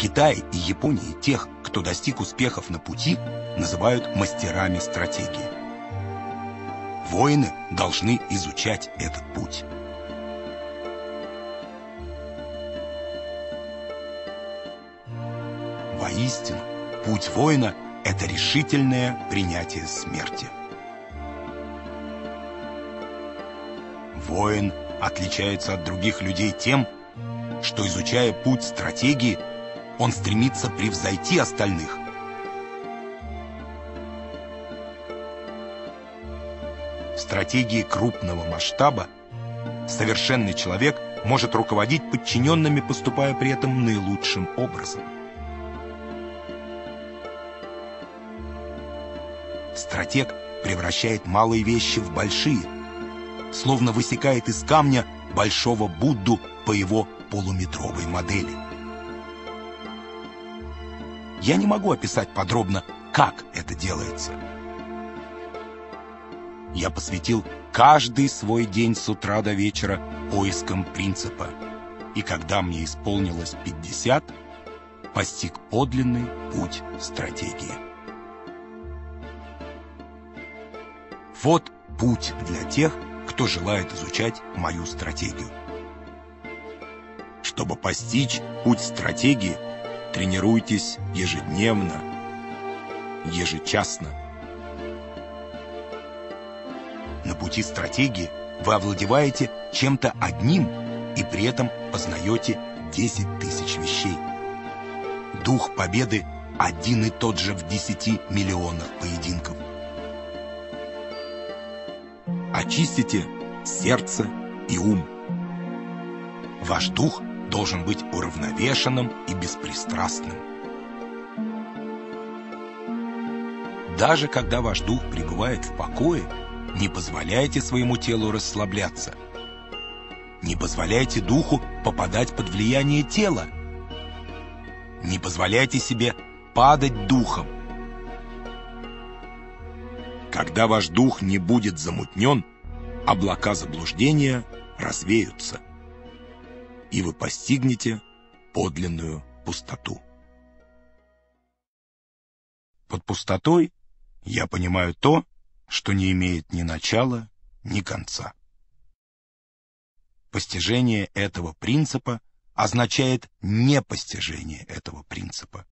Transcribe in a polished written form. Китае и Японии тех, кто достиг успехов на пути, называют мастерами стратегии. Воины должны изучать этот путь. Воистину, путь воина – это решительное принятие смерти. Воин отличается от других людей тем, что, изучая путь стратегии, он стремится превзойти остальных. В стратегии крупного масштаба совершенный человек может руководить подчиненными, поступая при этом наилучшим образом. Стратег превращает малые вещи в большие, словно высекает из камня большого Будду по его полуметровой модели. Я не могу описать подробно, как это делается. Я посвятил каждый свой день с утра до вечера поискам принципа. И когда мне исполнилось 50, постиг подлинный путь стратегии. Вот путь для тех, кто желает изучать мою стратегию. Чтобы постичь путь стратегии, тренируйтесь ежедневно, ежечасно. На пути стратегии вы овладеваете чем-то одним и при этом познаете 10 тысяч вещей. Дух победы один и тот же в 10 миллионах поединков. Очистите сердце и ум. Ваш дух должен быть уравновешенным и беспристрастным. Даже когда ваш дух пребывает в покое, не позволяйте своему телу расслабляться. Не позволяйте духу попадать под влияние тела. Не позволяйте себе падать духом. Когда ваш дух не будет замутнен, облака заблуждения развеются, и вы постигнете подлинную пустоту. Под пустотой я понимаю то, что не имеет ни начала, ни конца. Постижение этого принципа означает непостижение этого принципа.